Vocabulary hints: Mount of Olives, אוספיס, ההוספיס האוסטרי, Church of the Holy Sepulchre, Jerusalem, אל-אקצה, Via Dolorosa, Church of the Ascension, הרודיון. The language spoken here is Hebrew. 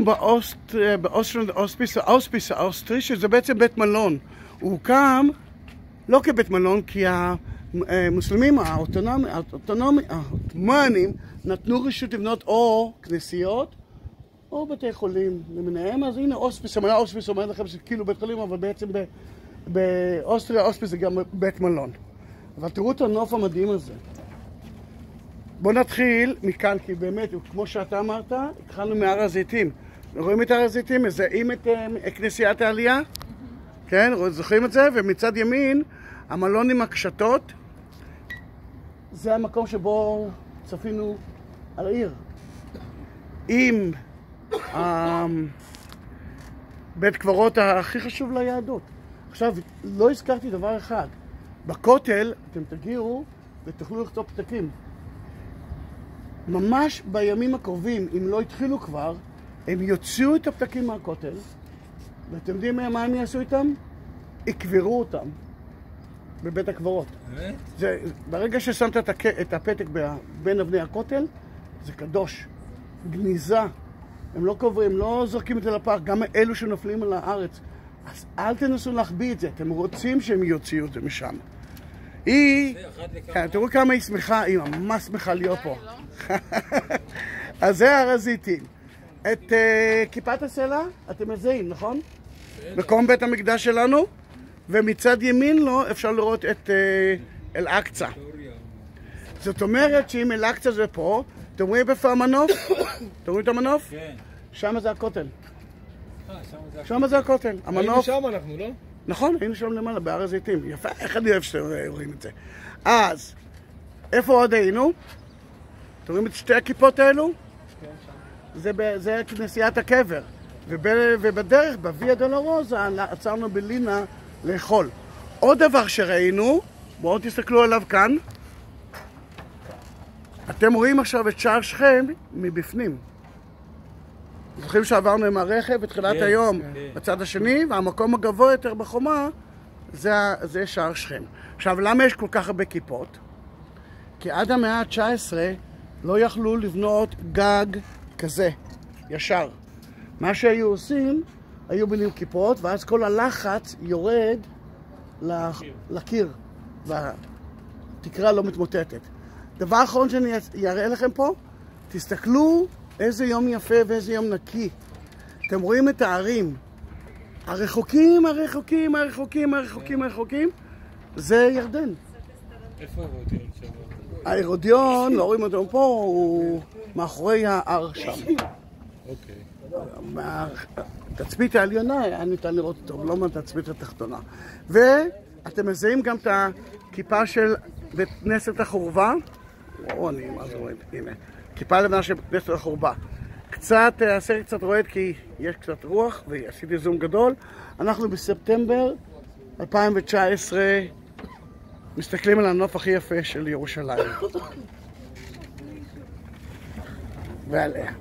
באוסטריאן האוספיס האוסטרי, שזה בעצם בית מלון. הוא הוקם לא כבית מלון, כי המוסלמים העות'מאנים נתנו רשות לבנות או כנסיות או בתי חולים למיניהם. אז הנה אוספיס, המלון אוספיס אומרת לכם שכאילו בית חולים, אבל בעצם באוסטריה האוספיס זה גם בית מלון. אבל תראו את הנוף המדהים הזה. בואו נתחיל מכאן, כי באמת, כמו שאתה אמרת, התחלנו מהר הזיתים. רואים את הר הזיתים? מזהים את כנסיית העלייה? כן, זוכרים את זה? ומצד ימין, המלון עם הקשתות. זה המקום שבו צפינו על העיר. עם בית קברות הכי חשוב ליהדות. עכשיו, לא הזכרתי דבר אחד. בכותל אתם תגיעו ותוכלו לכתוב פתקים. ממש בימים הקרובים, אם לא התחילו כבר, הם יוציאו את הפתקים מהכותל, ואתם יודעים מה הם יעשו איתם? יקברו אותם בבית הקברות. זה, ברגע ששמת את הפתק בין אבני הכותל, זה קדוש, גניזה. הם לא קוברים, לא זורקים את זה לפח, גם אלו שנופלים על הארץ. אז אל תנסו להחביא את זה, אתם רוצים שהם יוציאו את זה משם. היא, תראו כמה היא שמחה, היא ממש שמחה להיות פה. אז זה הר הזיתים. את כיפת הסלע, אתם מזהים, נכון? מקום בית המקדש שלנו, ומצד ימין לו אפשר לראות את אל-אקצה. זאת אומרת שאם אל-אקצה זה פה, אתם רואים איפה המנוף? אתם רואים את המנוף? כן. שם זה הכותל. שם זה הכותל. היינו שם אנחנו, לא? נכון, היינו שם למעלה, בהר הזיתים. יפה, איך אני אוהב שאתם רואים את זה. אז, איפה עוד היינו? אתם רואים את שתי הכיפות האלו? זה כנסיית הקבר. ובדרך, בוויה דולורוזה, עצרנו בלינה לאכול. עוד דבר שראינו, בואו תסתכלו עליו כאן. אתם רואים עכשיו את שער שכם מבפנים. זוכרים שעברנו עם הרכב בתחילת היום בצד השני, והמקום הגבוה יותר בחומה זה שער שכם. עכשיו, למה יש כל כך הרבה כיפות? כי עד המאה ה-19 לא יכלו לבנות גג כזה, ישר. מה שהיו עושים, היו בונים כיפות, ואז כל הלחץ יורד לקיר, והתקרה לא מתמוטטת. דבר אחרון שאני אראה לכם פה, תסתכלו איזה יום יפה ואיזה יום נקי. אתם רואים את הערים. הרחוקים, הרחוקים, הרחוקים, הרחוקים, הרחוקים, זה ירדן. איפה ההרודיון שם? ההרודיון, לא רואים אותו פה, הוא מאחורי ההר שם. אוקיי. התצפית העליונה היה ניתן לראות אותו, לא מהתצפית התחתונה. ואתם מזהים גם את הכיפה של בית כנסת החורבה. וואו, אני ממש רואה, הנה. כיפה לבנה של בית כנסת החורבה. קצת, הסרט קצת רועד כי יש קצת רוח, ועשיתי זום גדול. אנחנו בספטמבר 2019 מסתכלים על הנוף הכי יפה של ירושלים. ועליה.